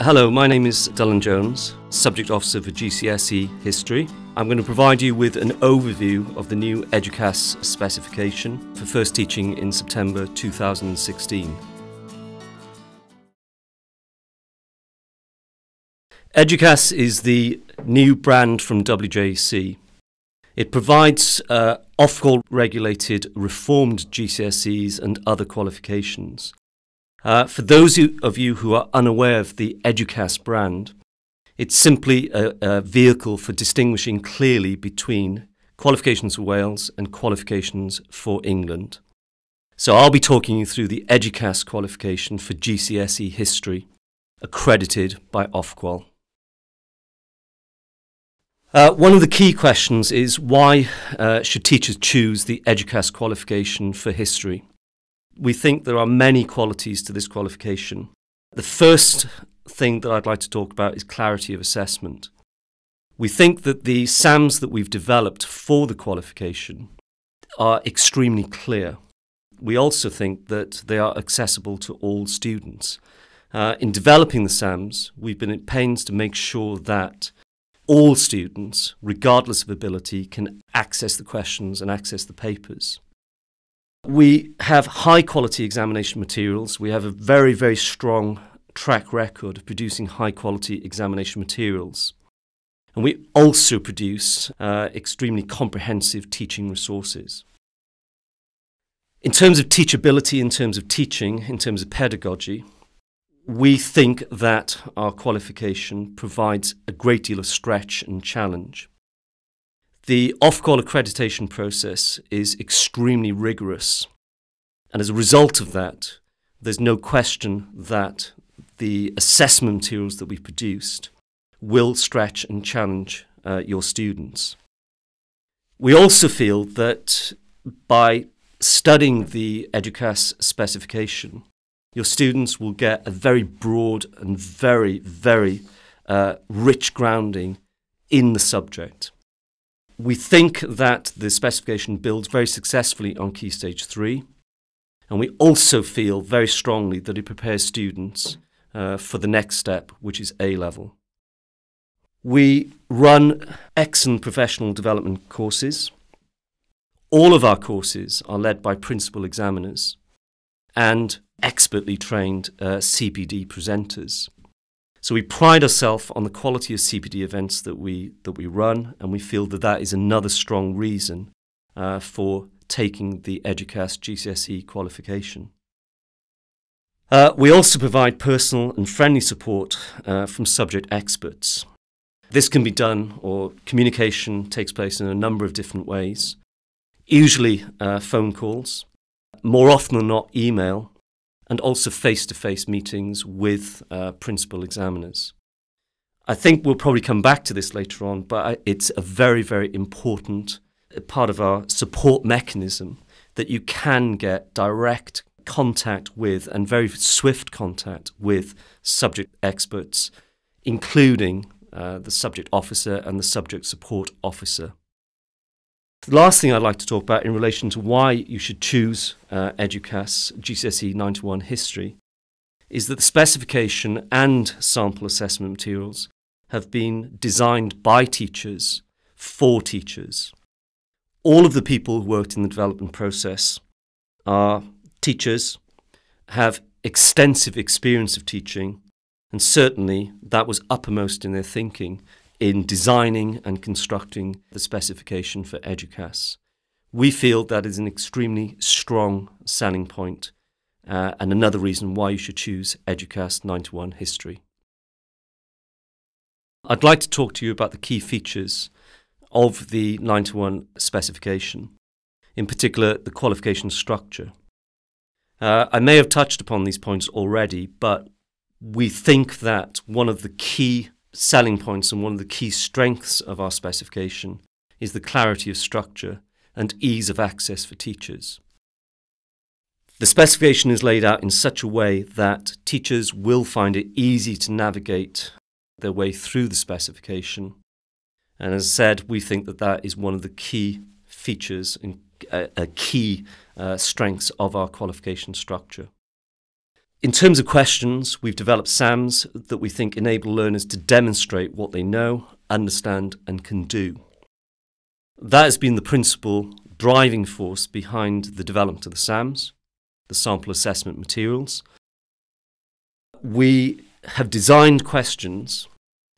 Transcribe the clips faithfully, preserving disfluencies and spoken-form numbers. Hello, my name is Dylan Jones, Subject Officer for G C S E History. I'm going to provide you with an overview of the new Eduqas specification for first teaching in September two thousand sixteen. Eduqas is the new brand from W J E C. It provides uh, Ofqual regulated reformed G C S Es and other qualifications. Uh, for those of you who are unaware of the Eduqas brand, it's simply a, a vehicle for distinguishing clearly between qualifications for Wales and qualifications for England. So I'll be talking you through the Eduqas qualification for G C S E history, accredited by Ofqual. Uh, one of the key questions is why uh, should teachers choose the Eduqas qualification for history? We think there are many qualities to this qualification. The first thing that I'd like to talk about is clarity of assessment. We think that the SAMs that we've developed for the qualification are extremely clear. We also think that they are accessible to all students. Uh, in developing the SAMs, we've been at pains to make sure that all students, regardless of ability, can access the questions and access the papers. We have high quality examination materials. We have a very, very strong track record of producing high quality examination materials. And we also produce uh, extremely comprehensive teaching resources. In terms of teachability, in terms of teaching, in terms of pedagogy, we think that our qualification provides a great deal of stretch and challenge. The Ofqual accreditation process is extremely rigorous, and as a result of that, there's no question that the assessment materials that we've produced will stretch and challenge uh, your students. We also feel that by studying the Eduqas specification, your students will get a very broad and very, very uh, rich grounding in the subject. We think that the specification builds very successfully on Key Stage three, and we also feel very strongly that it prepares students uh, for the next step, which is A level. We run excellent professional development courses. All of our courses are led by principal examiners and expertly trained uh, C P D presenters. So we pride ourselves on the quality of C P D events that we, that we run, and we feel that that is another strong reason uh, for taking the Eduqas G C S E qualification. Uh, we also provide personal and friendly support uh, from subject experts. This can be done, or communication takes place in a number of different ways, usually uh, phone calls, more often than not email, and also face-to-face meetings with uh, principal examiners. I think we'll probably come back to this later on, but it's a very, very important part of our support mechanism that you can get direct contact with and very swift contact with subject experts, including uh, the subject officer and the subject support officer. The last thing I'd like to talk about in relation to why you should choose uh, Eduqas G C S E ninety-one History is that the specification and sample assessment materials have been designed by teachers for teachers. All of the people who worked in the development process are teachers, have extensive experience of teaching, and certainly that was uppermost in their thinking in designing and constructing the specification for Eduqas. We feel that is an extremely strong selling point uh, and another reason why you should choose Eduqas ninety-one History. I'd like to talk to you about the key features of the ninety-one specification, in particular the qualification structure. Uh, I may have touched upon these points already, but we think that one of the key selling points and one of the key strengths of our specification is the clarity of structure and ease of access for teachers. The specification is laid out in such a way that teachers will find it easy to navigate their way through the specification. And as I said, we think that that is one of the key features and uh, uh, key uh, strengths of our qualification structure. In terms of questions, we've developed SAMs that we think enable learners to demonstrate what they know, understand and can do. That has been the principal driving force behind the development of the SAMs, the sample assessment materials. We have designed questions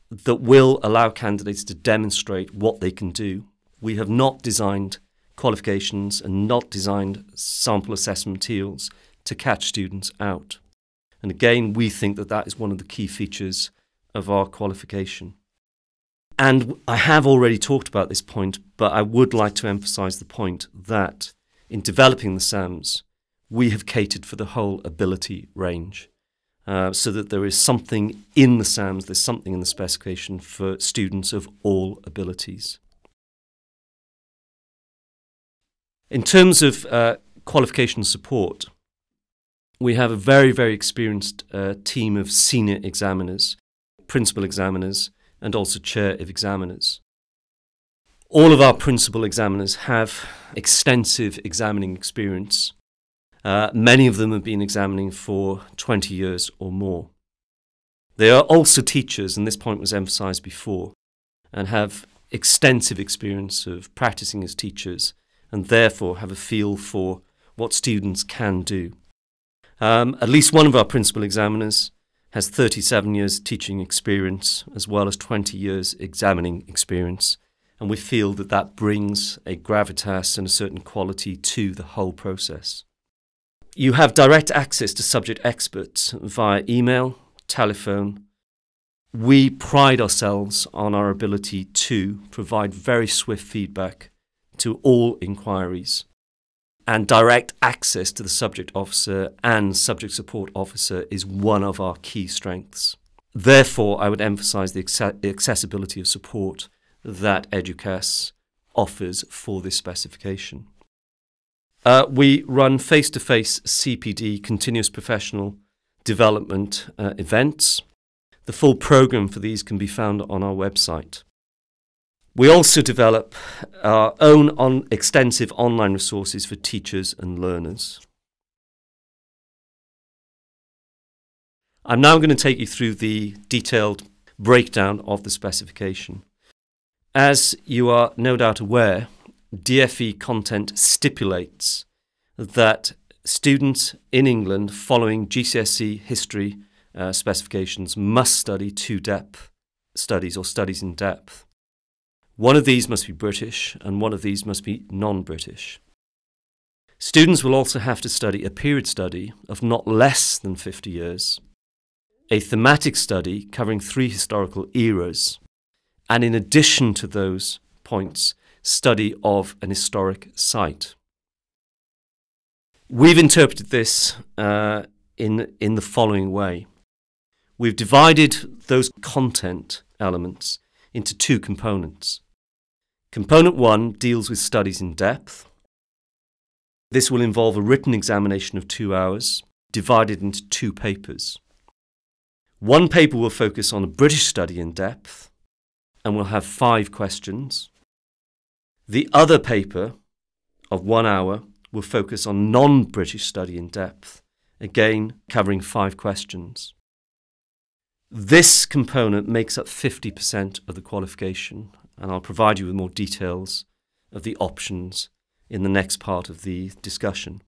that will allow candidates to demonstrate what they can do. We have not designed qualifications and not designed sample assessment materials to catch students out. And again, we think that that is one of the key features of our qualification. And I have already talked about this point, but I would like to emphasise the point that in developing the SAMs, we have catered for the whole ability range, uh, so that there is something in the SAMs, there's something in the specification for students of all abilities. In terms of uh, qualification support, we have a very, very experienced uh, team of senior examiners, principal examiners, and also chair of examiners. All of our principal examiners have extensive examining experience. Uh, many of them have been examining for twenty years or more. They are also teachers, and this point was emphasised before, and have extensive experience of practising as teachers, and therefore have a feel for what students can do. Um, at least one of our principal examiners has thirty-seven years teaching experience as well as twenty years examining experience, and we feel that that brings a gravitas and a certain quality to the whole process. You have direct access to subject experts via email, telephone. We pride ourselves on our ability to provide very swift feedback to all inquiries, and direct access to the subject officer and subject support officer is one of our key strengths. Therefore, I would emphasise the acce- accessibility of support that Eduqas offers for this specification. Uh, we run face-to-face C P D, continuous professional development uh, events. The full programme for these can be found on our website. We also develop our own on extensive online resources for teachers and learners. I'm now going to take you through the detailed breakdown of the specification. As you are no doubt aware, D F E content stipulates that students in England following G C S E history uh, specifications must study two depth studies or studies in depth. One of these must be British and one of these must be non-British. Students will also have to study a period study of not less than fifty years, a thematic study covering three historical eras, and in addition to those points, study of an historic site. We've interpreted this uh, in, in the following way. We've divided those content elements into two components. Component one deals with studies in depth. This will involve a written examination of two hours, divided into two papers. One paper will focus on a British study in depth, and will have five questions. The other paper, of one hour, will focus on non-British study in depth, again covering five questions. This component makes up fifty percent of the qualification, and I'll provide you with more details of the options in the next part of the discussion.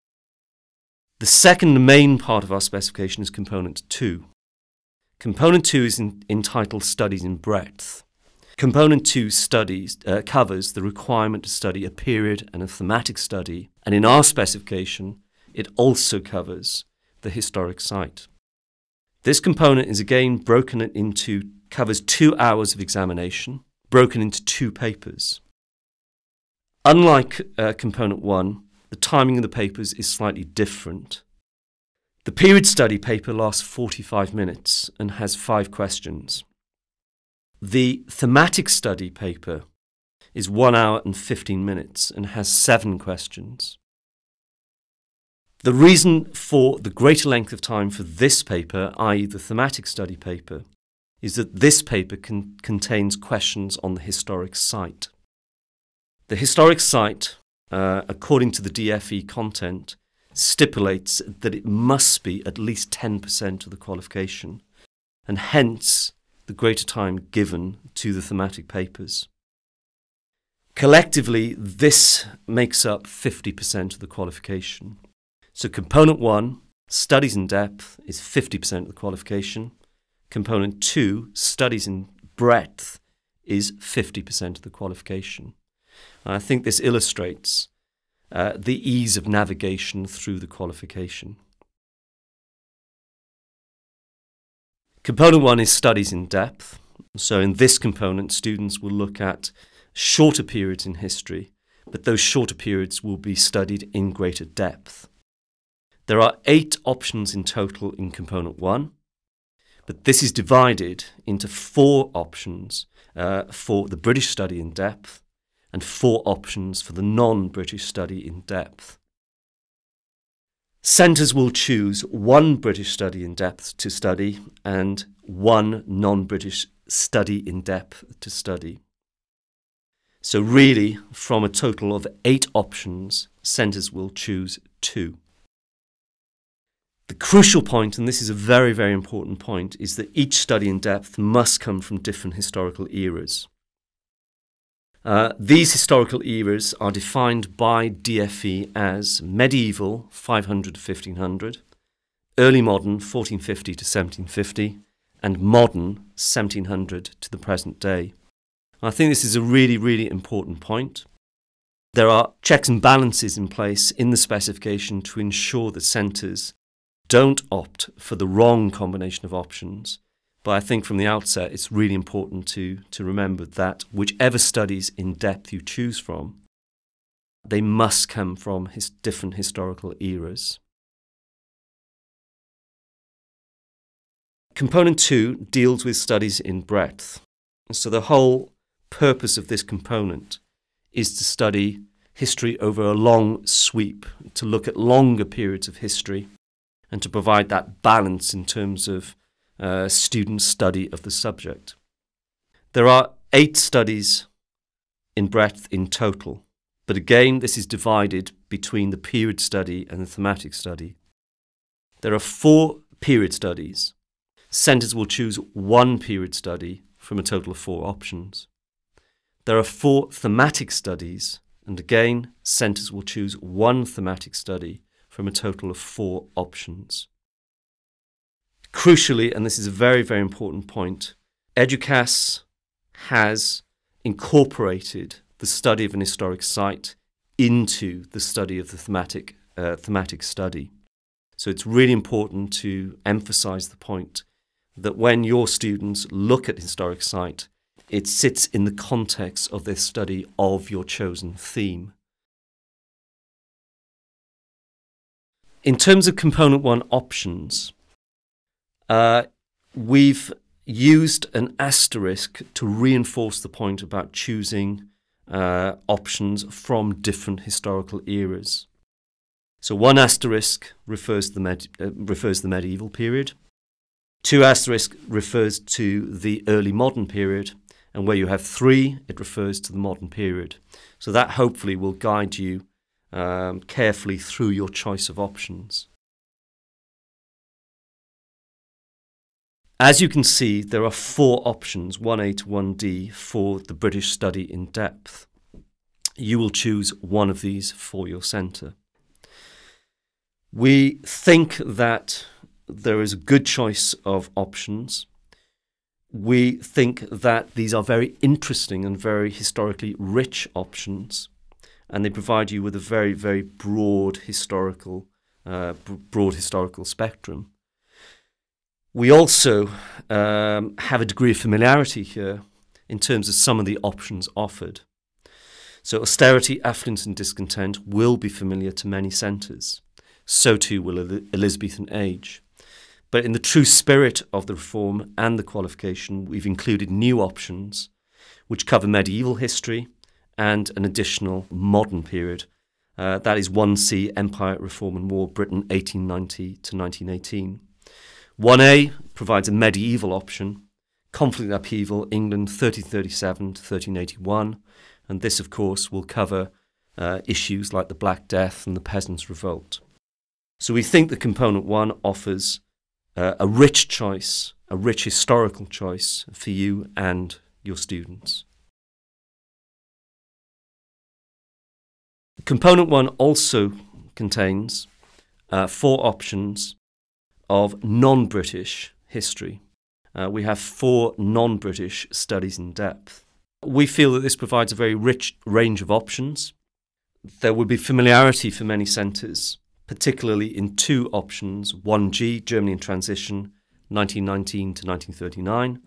The second main part of our specification is Component two. Component two is in, entitled Studies in Breadth. Component two studies uh, covers the requirement to study a period and a thematic study, and in our specification it also covers the historic site. This component is again broken into, covers two hours of examination, broken into two papers. Unlike uh, component one, the timing of the papers is slightly different. The period study paper lasts forty-five minutes and has five questions. The thematic study paper is one hour and fifteen minutes and has seven questions. The reason for the greater length of time for this paper, that is the thematic study paper, is that this paper con contains questions on the historic site. The historic site, uh, according to the D F E content, stipulates that it must be at least ten percent of the qualification, and hence the greater time given to the thematic papers. Collectively, this makes up fifty percent of the qualification. So component one, studies in depth, is fifty percent of the qualification. Component two, studies in breadth, is fifty percent of the qualification. And I think this illustrates uh, the ease of navigation through the qualification. Component one is studies in depth. So in this component, students will look at shorter periods in history, but those shorter periods will be studied in greater depth. There are eight options in total in component one, but this is divided into four options uh, for the British study in depth and four options for the non-British study in depth. Centres will choose one British study in depth to study and one non-British study in depth to study. So really, from a total of eight options, centres will choose two. The crucial point, and this is a very, very important point, is that each study in depth must come from different historical eras. Uh, these historical eras are defined by D F E as medieval, five hundred to fifteen hundred, early modern, fourteen fifty to seventeen fifty, and modern, seventeen hundred to the present day. I think this is a really, really important point. There are checks and balances in place in the specification to ensure that centres don't opt for the wrong combination of options. But I think from the outset, it's really important to, to remember that whichever studies in depth you choose from, they must come from his different historical eras. Component two deals with studies in breadth. So the whole purpose of this component is to study history over a long sweep, to look at longer periods of history, and to provide that balance in terms of uh, student study of the subject. There are eight studies in breadth in total, but again, this is divided between the period study and the thematic study. There are four period studies. Centres will choose one period study from a total of four options. There are four thematic studies, and again, centres will choose one thematic study from a total of four options. Crucially, and this is a very, very important point, Eduqas has incorporated the study of an historic site into the study of the thematic, uh, thematic study. So it's really important to emphasize the point that when your students look at historic site, it sits in the context of their study of your chosen theme. In terms of component one options, uh, we've used an asterisk to reinforce the point about choosing uh, options from different historical eras. So one asterisk refers to the, med uh, refers to the medieval period, two asterisk refers to the early modern period, and where you have three, it refers to the modern period. So that hopefully will guide you Um, carefully through your choice of options. As you can see, there are four options, one A to one D, for the British study in depth. You will choose one of these for your centre. We think that there is a good choice of options. We think that these are very interesting and very historically rich options, and they provide you with a very, very broad historical, uh, broad historical spectrum. We also um, have a degree of familiarity here in terms of some of the options offered. So austerity, affluence and discontent will be familiar to many centres. So too will El Elizabethan age. But in the true spirit of the reform and the qualification, we've included new options which cover medieval history, and an additional modern period. Uh, that is one C, Empire, Reform and War, Britain, eighteen ninety to nineteen eighteen. one A provides a medieval option, conflict and upheaval, England, thirteen thirty-seven to thirteen eighty-one. And this, of course, will cover uh, issues like the Black Death and the Peasants' Revolt. So we think that component one offers uh, a rich choice, a rich historical choice for you and your students. Component one also contains uh, four options of non-British history. Uh, we have four non-British studies in depth. We feel that this provides a very rich range of options. There would be familiarity for many centres, particularly in two options, one G, Germany in Transition, nineteen nineteen to nineteen thirty-nine,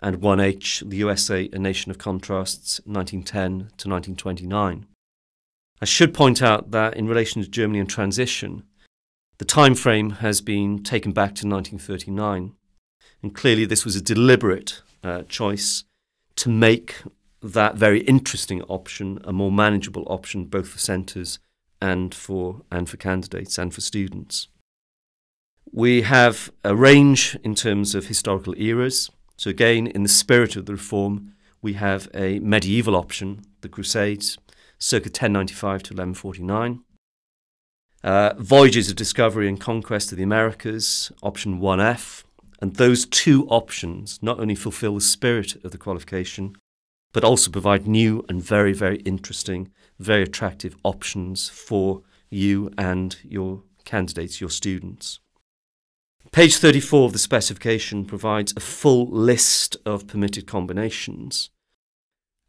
and one H, the U S A, A Nation of Contrasts, nineteen ten to nineteen twenty-nine. I should point out that in relation to Germany in Transition, the time frame has been taken back to nineteen thirty-nine, and clearly this was a deliberate uh, choice to make that very interesting option a more manageable option both for centres and for, and for candidates and for students. We have a range in terms of historical eras. So again, in the spirit of the reform, we have a medieval option, the Crusades, circa ten ninety-five to eleven forty-nine. Uh, Voyages of Discovery and Conquest of the Americas, option one F. And those two options not only fulfil the spirit of the qualification, but also provide new and very, very interesting, very attractive options for you and your candidates, your students. Page thirty-four of the specification provides a full list of permitted combinations,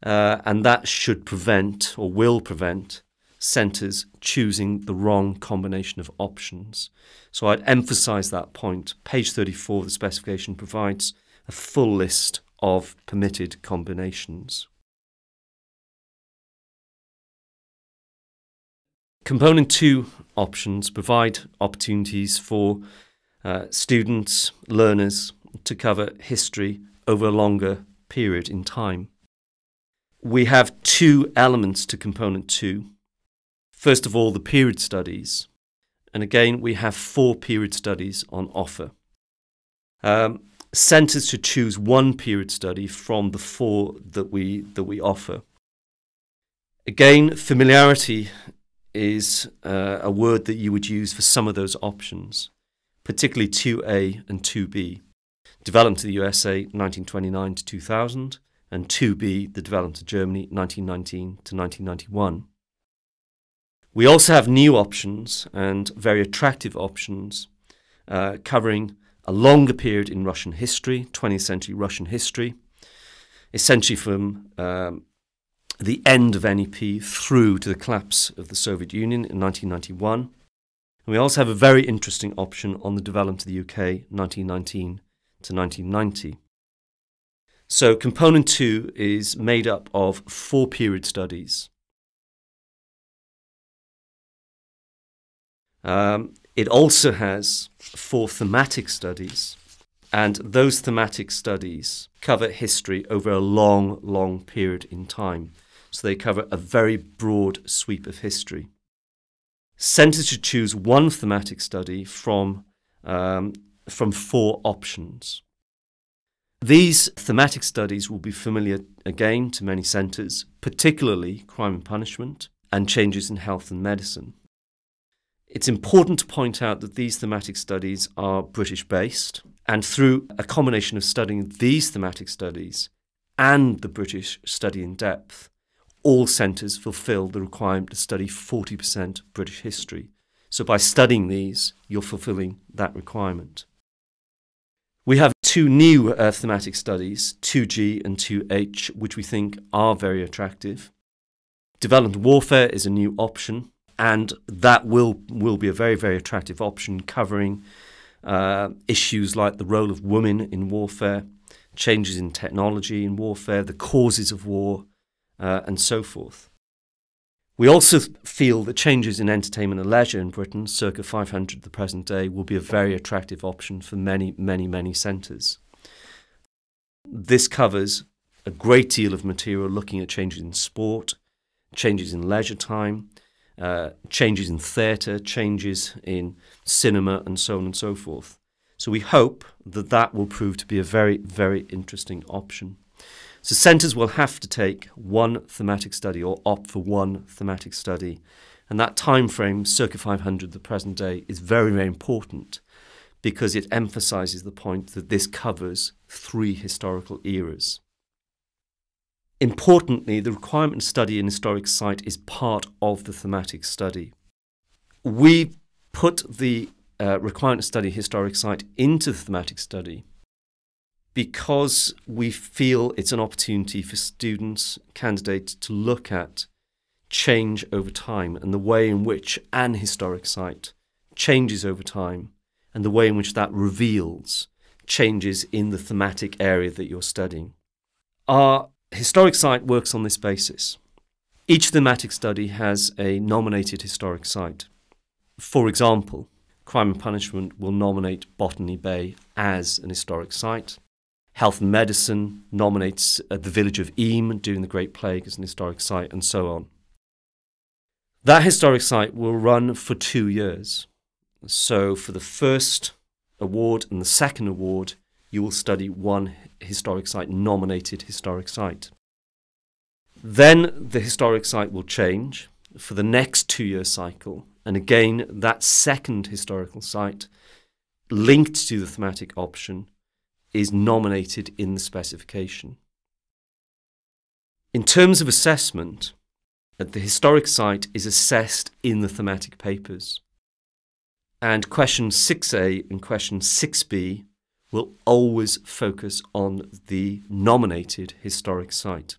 uh, and that should prevent, or will prevent, centres choosing the wrong combination of options. So I'd emphasise that point. Page thirty-four of the specification provides a full list of permitted combinations. Component two options provide opportunities for uh, students, learners to cover history over a longer period in time. We have two elements to component two. First of all, the period studies. And again, we have four period studies on offer. Um, Centres should choose one period study from the four that we, that we offer. Again, familiarity is uh, a word that you would use for some of those options, particularly two A and two B, Development of the U S A nineteen twenty-nine to two thousand, and two B, the Development of Germany nineteen nineteen to nineteen ninety-one. We also have new options and very attractive options uh, covering a longer period in Russian history, twentieth century Russian history, essentially from um, the end of N E P through to the collapse of the Soviet Union in nineteen ninety-one. And we also have a very interesting option on the development of the U K, nineteen nineteen to nineteen ninety. So component two is made up of four period studies. Um, It also has four thematic studies, and those thematic studies cover history over a long, long period in time. So they cover a very broad sweep of history. Centres should choose one thematic study from, um, from four options. These thematic studies will be familiar again to many centres, particularly crime and punishment and changes in health and medicine. It's important to point out that these thematic studies are British-based, and through a combination of studying these thematic studies and the British study in depth, all centres fulfil the requirement to study forty percent British history. So by studying these, you're fulfilling that requirement. We have two new uh, thematic studies, two G and two H, which we think are very attractive. Development warfare is a new option, and that will, will be a very, very attractive option covering uh, issues like the role of women in warfare, changes in technology in warfare, the causes of war, uh, and so forth. We also feel that changes in entertainment and leisure in Britain, circa five hundred to the present day, will be a very attractive option for many, many, many centres. This covers a great deal of material looking at changes in sport, changes in leisure time, Uh, changes in theatre, changes in cinema, and so on and so forth. So we hope that that will prove to be a very, very interesting option. So centres will have to take one thematic study or opt for one thematic study, And that time frame, circa five hundred, the present day, is very, very important because it emphasises the point that this covers three historical eras. Importantly, the requirement to study an historic site is part of the thematic study. We put the uh, requirement to study historic site into the thematic study because we feel it's an opportunity for students, candidates, to look at change over time and the way in which an historic site changes over time and the way in which that reveals changes in the thematic area that you're studying. Our historic site works on this basis. Each thematic study has a nominated historic site. For example, Crime and Punishment will nominate Botany Bay as an historic site. Health and Medicine nominates uh, the village of Eam during the Great Plague as an historic site, and so on. That historic site will run for two years. So for the first award and the second award, you will study one historic site, nominated historic site. Then the historic site will change for the next two-year cycle. And again, that second historical site, linked to the thematic option, is nominated in the specification. In terms of assessment, the historic site is assessed in the thematic papers. And question six A and question six B will always focus on the nominated historic site.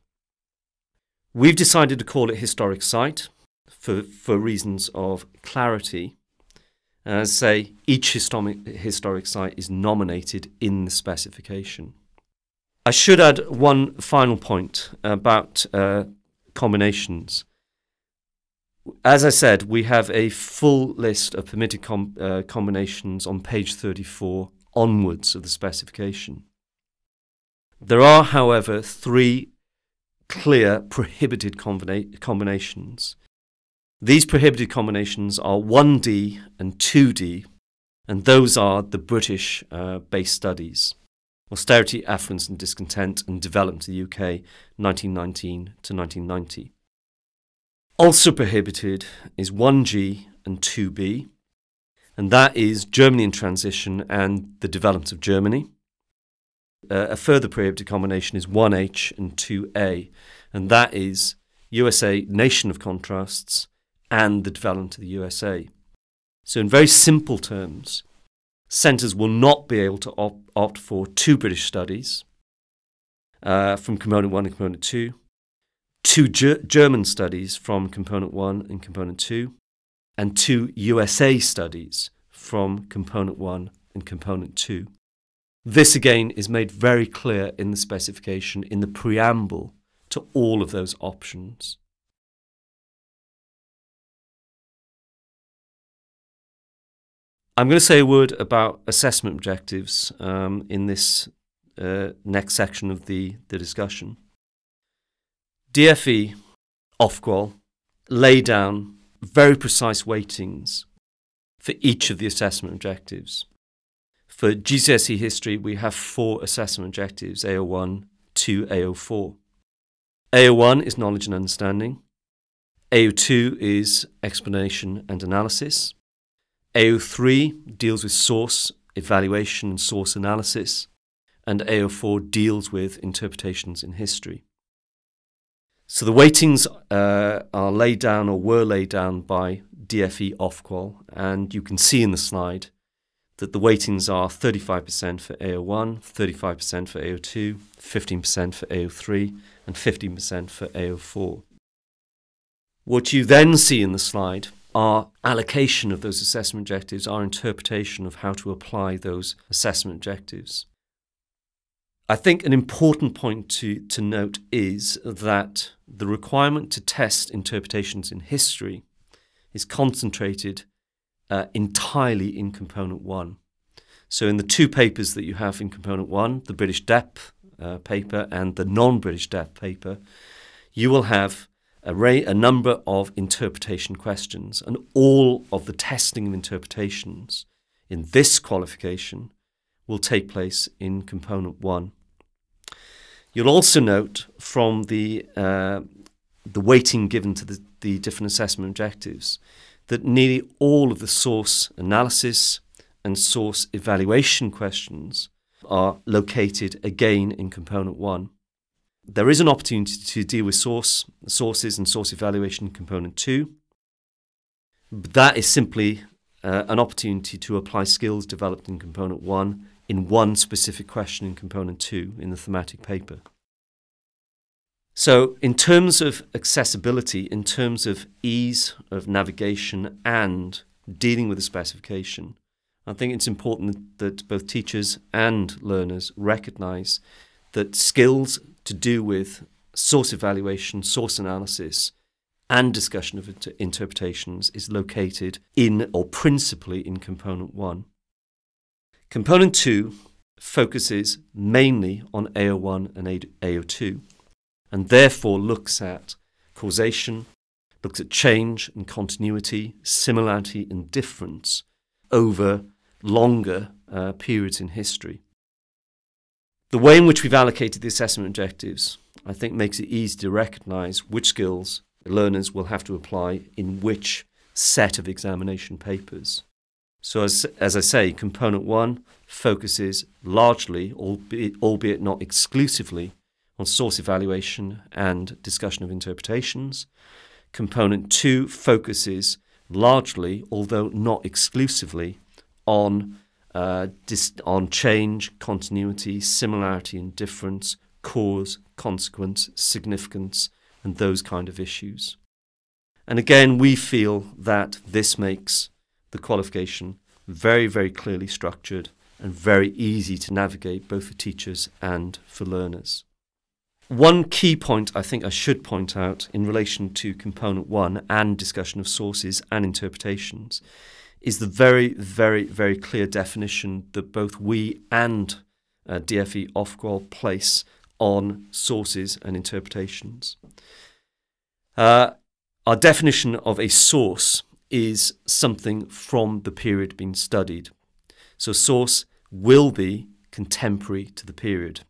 We've decided to call it historic site for, for reasons of clarity. And as I say, each historic, historic site is nominated in the specification. I should add one final point about uh, combinations. As I said, we have a full list of permitted com uh, combinations on page thirty-four onwards of the specification. There are, however, three clear prohibited combina combinations. These prohibited combinations are one D and two D, and those are the British-based uh, studies: Austerity, Affluence and Discontent, and Development of the U K, nineteen nineteen to nineteen ninety. Also prohibited is one G and two B, and that is Germany in Transition and the Development of Germany. Uh, a further prohibited combination is one H and two A, and that is U S A, Nation of Contrasts, and the Development of the U S A. So in very simple terms, centres will not be able to op opt for two British studies uh, from Component one and Component two, two Ger German studies from Component one and Component two, and two U S A studies from Component one and Component two. This again is made very clear in the specification, in the preamble to all of those options. I'm going to say a word about assessment objectives um, in this uh, next section of the, the discussion. D F E, Ofqual, lay down very precise weightings for each of the assessment objectives. For G C S E history, we have four assessment objectives, A O one to A O four. A O one is knowledge and understanding. A O two is explanation and analysis. A O three deals with source evaluation and source analysis, and A O four deals with interpretations in history. So the weightings uh, are laid down or were laid down by D F E Ofqual, and you can see in the slide that the weightings are thirty-five percent for A O one, thirty-five percent for A O two, fifteen percent for A O three, and fifteen percent for A O four. What you then see in the slide are allocation of those assessment objectives, our interpretation of how to apply those assessment objectives. I think an important point to, to note is that the requirement to test interpretations in history is concentrated Uh, entirely in Component one. So in the two papers that you have in Component one, the British depth uh, paper and the non-British depth paper, you will have a, a number of interpretation questions, and all of the testing of interpretations in this qualification will take place in Component one. You'll also note from the uh, the weighting given to the, the different assessment objectives, that nearly all of the source analysis and source evaluation questions are located again in component one. There is an opportunity to deal with source, sources and source evaluation in component two. But that is simply uh, an opportunity to apply skills developed in component one in one specific question in component two in the thematic paper. So in terms of accessibility, in terms of ease of navigation and dealing with the specification, I think it's important that both teachers and learners recognise that skills to do with source evaluation, source analysis and discussion of inter interpretations is located in or principally in component one. Component two focuses mainly on A O one and A O two, and therefore looks at causation, looks at change and continuity, similarity and difference over longer uh, periods in history. The way in which we've allocated the assessment objectives, I think, makes it easy to recognise which skills learners will have to apply in which set of examination papers. So as, as I say, component one focuses largely, albeit, albeit not exclusively, on source evaluation and discussion of interpretations. Component two focuses largely, although not exclusively, on uh, dis on change, continuity, similarity and difference, cause, consequence, significance, and those kind of issues. And again, we feel that this makes the qualification very, very clearly structured and very easy to navigate both for teachers and for learners. One key point I think I should point out in relation to component one and discussion of sources and interpretations is the very, very, very clear definition that both we and uh, D F E Ofqual place on sources and interpretations. Uh, our definition of a source is something from the period being studied. So source will be contemporary to the period.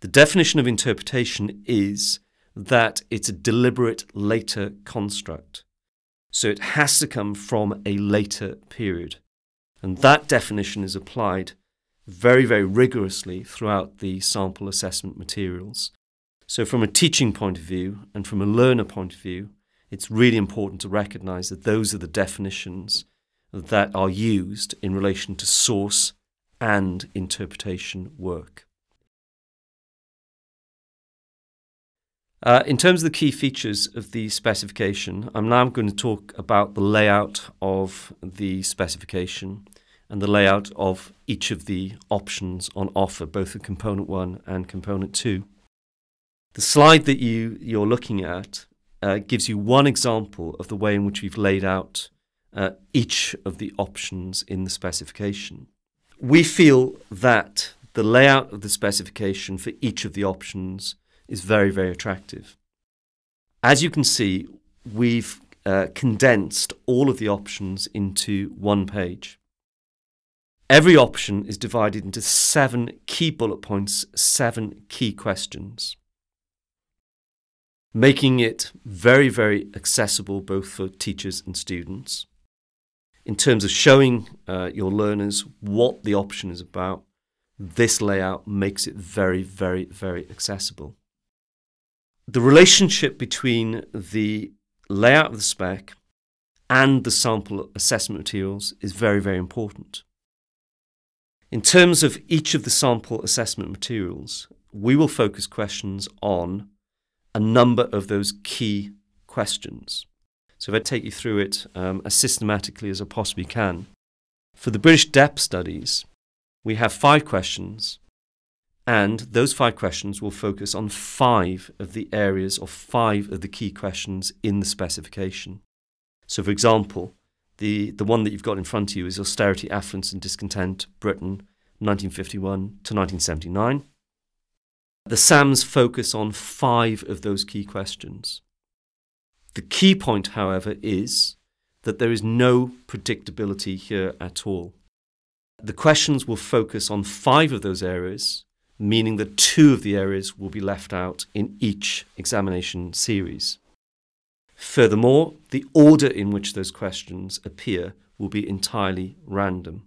The definition of interpretation is that it's a deliberate later construct. So it has to come from a later period. And that definition is applied very, very rigorously throughout the sample assessment materials. So from a teaching point of view and from a learner point of view, it's really important to recognise that those are the definitions that are used in relation to source and interpretation work. Uh, in terms of the key features of the specification, I'm now going to talk about the layout of the specification and the layout of each of the options on offer, both in component one and component two. The slide that you, you're looking at uh, gives you one example of the way in which we've laid out uh, each of the options in the specification. We feel that the layout of the specification for each of the options is very, very attractive. As you can see, we've uh, condensed all of the options into one page. Every option is divided into seven key bullet points, seven key questions, making it very, very accessible both for teachers and students. In terms of showing uh, your learners what the option is about, this layout makes it very, very, very accessible. The relationship between the layout of the spec and the sample assessment materials is very, very important. In terms of each of the sample assessment materials, we will focus questions on a number of those key questions. So if I take you through it um, as systematically as I possibly can. For the British Depth Studies, we have five questions, and those five questions will focus on five of the areas or five of the key questions in the specification. So for example, the, the one that you've got in front of you is Austerity, Affluence and Discontent, Britain, nineteen fifty-one to nineteen seventy-nine. The SAMs focus on five of those key questions. The key point, however, is that there is no predictability here at all. The questions will focus on five of those areas meaning that two of the areas will be left out in each examination series. Furthermore, the order in which those questions appear will be entirely random.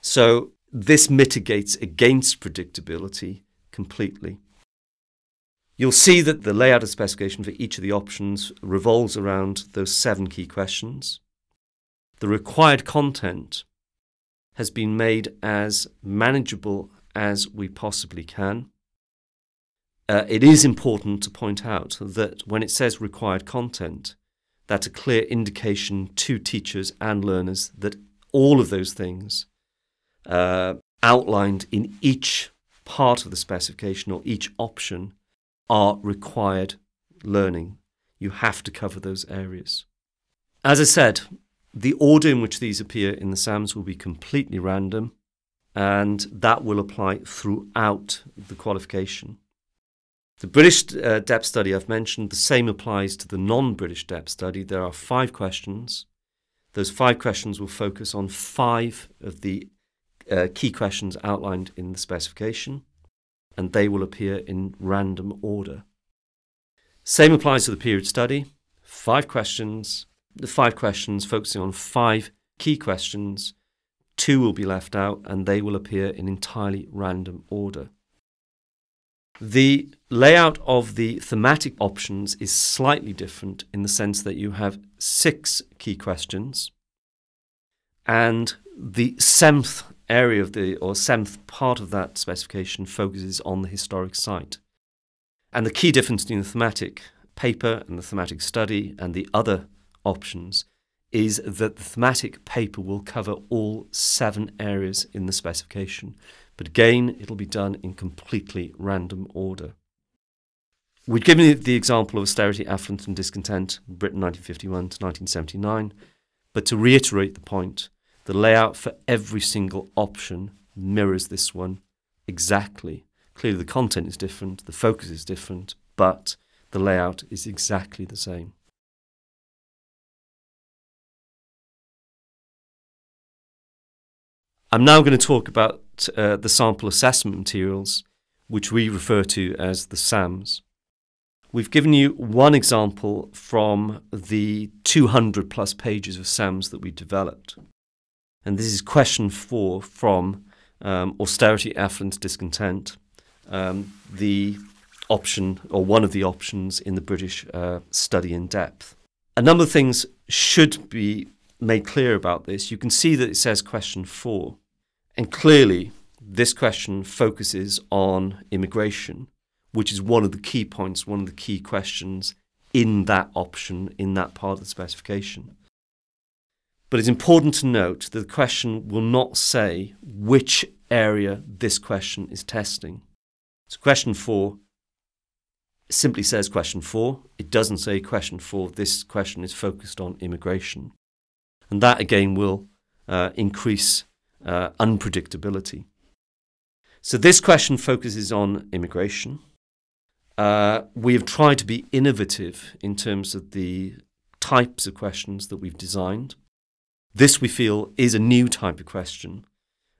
So this mitigates against predictability completely. You'll see that the layout of specification for each of the options revolves around those seven key questions. The required content has been made as manageable as we possibly can. Uh, it is important to point out that when it says required content, that's a clear indication to teachers and learners that all of those things uh, outlined in each part of the specification or each option are required learning. You have to cover those areas. As I said, the order in which these appear in the SAMs will be completely random, and that will apply throughout the qualification. The British uh, depth study I've mentioned, the same applies to the non-British depth study. There are five questions. Those five questions will focus on five of the uh, key questions outlined in the specification, and they will appear in random order. Same applies to the period study. Five questions, the five questions focusing on five key questions. Two will be left out, and they will appear in entirely random order. The layout of the thematic options is slightly different in the sense that you have six key questions, and the seventh area of the, or seventh part of that specification focuses on the historic site. And the key difference between the thematic paper and the thematic study and the other options is that the thematic paper will cover all seven areas in the specification. But again, it'll be done in completely random order. We've given you the example of austerity, affluence and discontent, Britain nineteen fifty-one to nineteen seventy-nine, but to reiterate the point, the layout for every single option mirrors this one exactly. Clearly the content is different, the focus is different, but the layout is exactly the same. I'm now going to talk about uh, the sample assessment materials, which we refer to as the SAMs. We've given you one example from the two hundred plus pages of SAMs that we developed. And this is question four from um, austerity, affluence, discontent, um, the option, or one of the options in the British uh, study in depth. A number of things should be made clear about this. You can see that it says question four. And clearly, this question focuses on immigration, which is one of the key points, one of the key questions in that option, in that part of the specification. But it's important to note that the question will not say which area this question is testing. So question four simply says question four. It doesn't say question four, this question is focused on immigration. And that again will uh, increase Uh, unpredictability. So this question focuses on immigration. Uh, we have tried to be innovative in terms of the types of questions that we've designed. This, we feel, is a new type of question,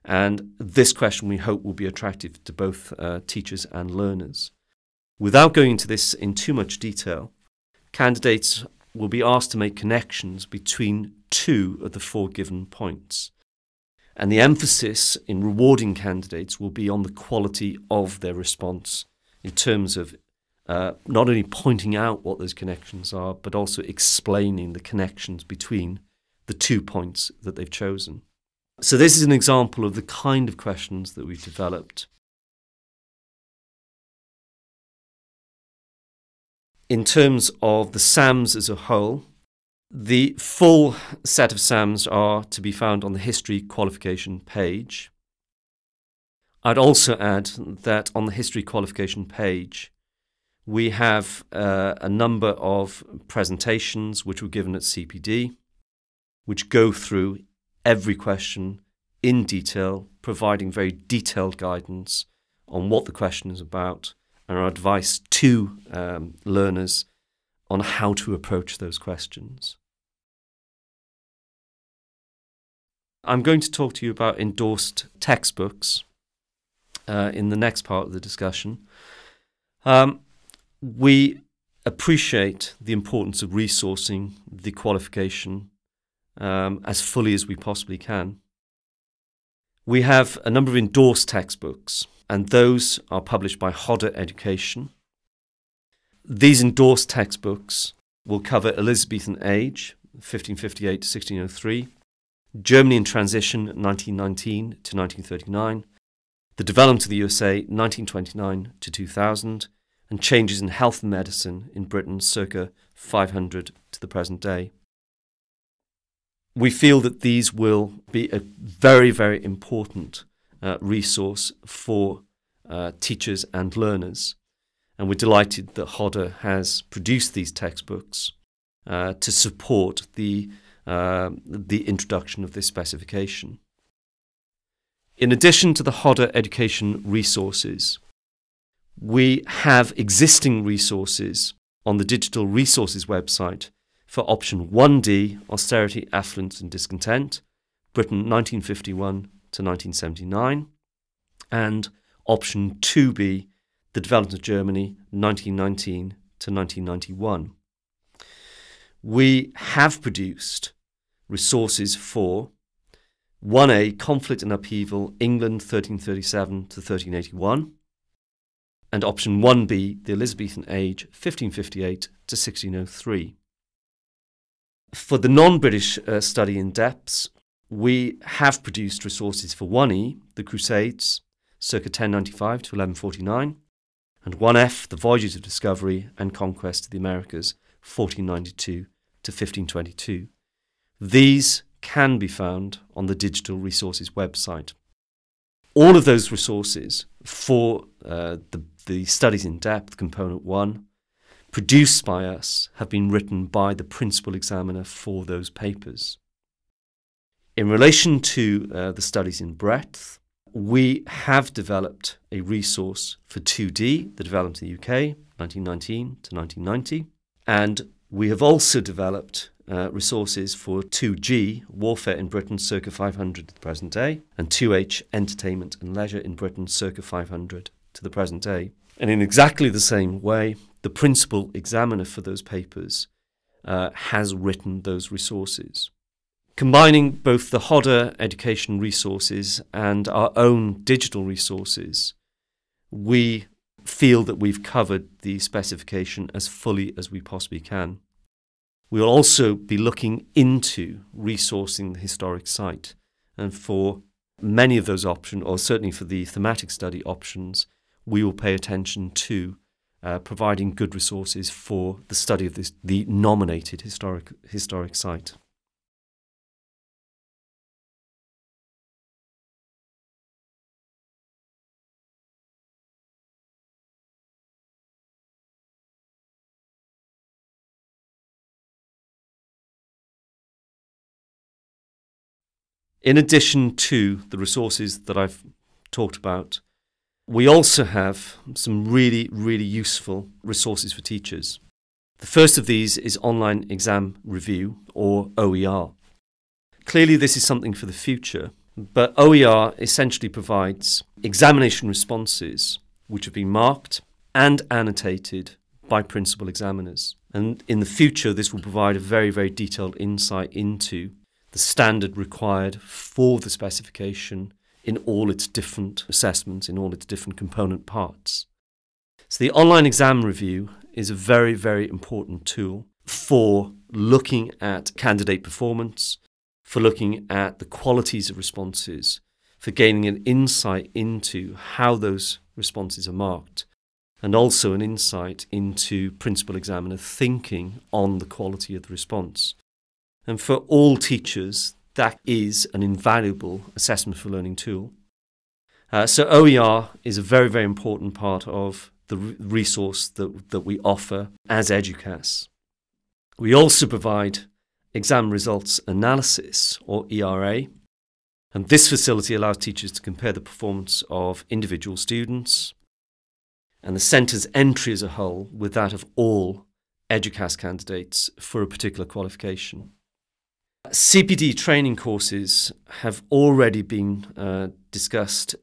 and this question we hope will be attractive to both uh, teachers and learners. Without going into this in too much detail, candidates will be asked to make connections between two of the four given points. And the emphasis in rewarding candidates will be on the quality of their response in terms of uh, not only pointing out what those connections are, but also explaining the connections between the two points that they've chosen. So this is an example of the kind of questions that we've developed. In terms of the SAMs as a whole, the full set of SAMs are to be found on the history qualification page. I'd also add that on the history qualification page, we have uh, a number of presentations which were given at C P D, which go through every question in detail, providing very detailed guidance on what the question is about and our advice to um, learners on how to approach those questions. I'm going to talk to you about endorsed textbooks. uh, in the next part of the discussion. Um, we appreciate the importance of resourcing the qualification um, as fully as we possibly can. We have a number of endorsed textbooks, and those are published by Hodder Education. These endorsed textbooks will cover Elizabethan Age, fifteen fifty-eight to sixteen oh three, Germany in Transition, nineteen nineteen to nineteen thirty-nine, The Development of the U S A, nineteen twenty-nine to two thousand, and Changes in Health and Medicine in Britain, circa five hundred to the present day. We feel that these will be a very, very important uh, resource for uh, teachers and learners, and we're delighted that Hodder has produced these textbooks uh, to support the Uh, the introduction of this specification. In addition to the Hodder Education resources, we have existing resources on the Digital Resources website for Option one D, Austerity, Affluence and Discontent, Britain nineteen fifty-one to nineteen seventy-nine, and Option two B, The Development of Germany nineteen nineteen to nineteen ninety-one. We have produced resources for one A, Conflict and Upheaval, England thirteen thirty-seven to thirteen eighty-one, and Option one B, The Elizabethan Age, fifteen fifty-eight to sixteen oh three. For the non-British uh, study in depths, we have produced resources for one E, The Crusades, circa ten ninety-five to eleven forty-nine, and one F, The Voyages of Discovery and Conquest of the Americas, fourteen ninety-two to fifteen twenty-two. These can be found on the Digital Resources website. All of those resources for uh, the, the Studies in Depth Component one produced by us have been written by the principal examiner for those papers. In relation to uh, the Studies in Breadth, we have developed a resource for two D, The Development of the U K, nineteen nineteen to nineteen ninety, and we have also developed uh, resources for two G, Warfare in Britain, circa five hundred to the present day, and two H, Entertainment and Leisure in Britain, circa five hundred to the present day. And in exactly the same way, the principal examiner for those papers uh, has written those resources. Combining both the Hodder Education resources and our own digital resources, we feel that we've covered the specification as fully as we possibly can. We will also be looking into resourcing the historic site, and for many of those options, or certainly for the thematic study options, we will pay attention to uh, providing good resources for the study of this, the nominated historic, historic site. In addition to the resources that I've talked about, we also have some really, really useful resources for teachers. The first of these is Online Exam Review, or O E R. Clearly this is something for the future, but O E R essentially provides examination responses which have been marked and annotated by principal examiners. And in the future, this will provide a very, very detailed insight into the standard required for the specification in all its different assessments, in all its different component parts. So the Online Exam Review is a very, very important tool for looking at candidate performance, for looking at the qualities of responses, for gaining an insight into how those responses are marked, and also an insight into principal examiner thinking on the quality of the response. And for all teachers, that is an invaluable assessment for learning tool. Uh, so O E R is a very, very important part of the resource that, that we offer as Eduqas. We also provide Exam Results Analysis, or E R A, and this facility allows teachers to compare the performance of individual students and the centre's entry as a whole with that of all Eduqas candidates for a particular qualification. C P D training courses have already been uh, discussed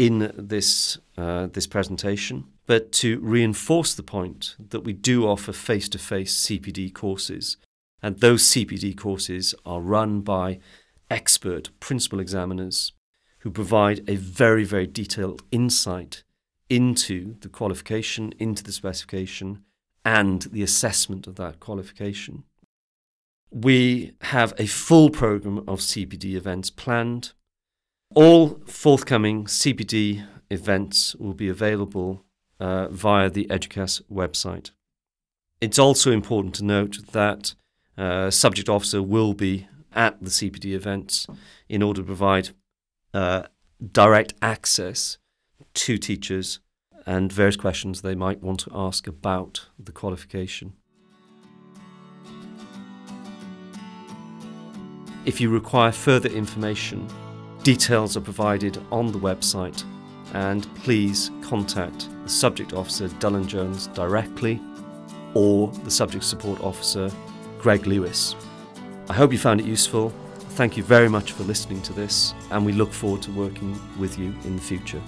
in this, uh, this presentation, but to reinforce the point that we do offer face-to-face C P D courses, and those C P D courses are run by expert principal examiners who provide a very, very detailed insight into the qualification, into the specification, and the assessment of that qualification. We have a full programme of C P D events planned. All forthcoming C P D events will be available uh, via the Eduqas website. It's also important to note that uh, subject officer will be at the C P D events in order to provide uh, direct access to teachers and various questions they might want to ask about the qualification. If you require further information, details are provided on the website, and please contact the subject officer Dylan Jones directly or the subject support officer Greg Lewis. I hope you found it useful. Thank you very much for listening to this, and we look forward to working with you in the future.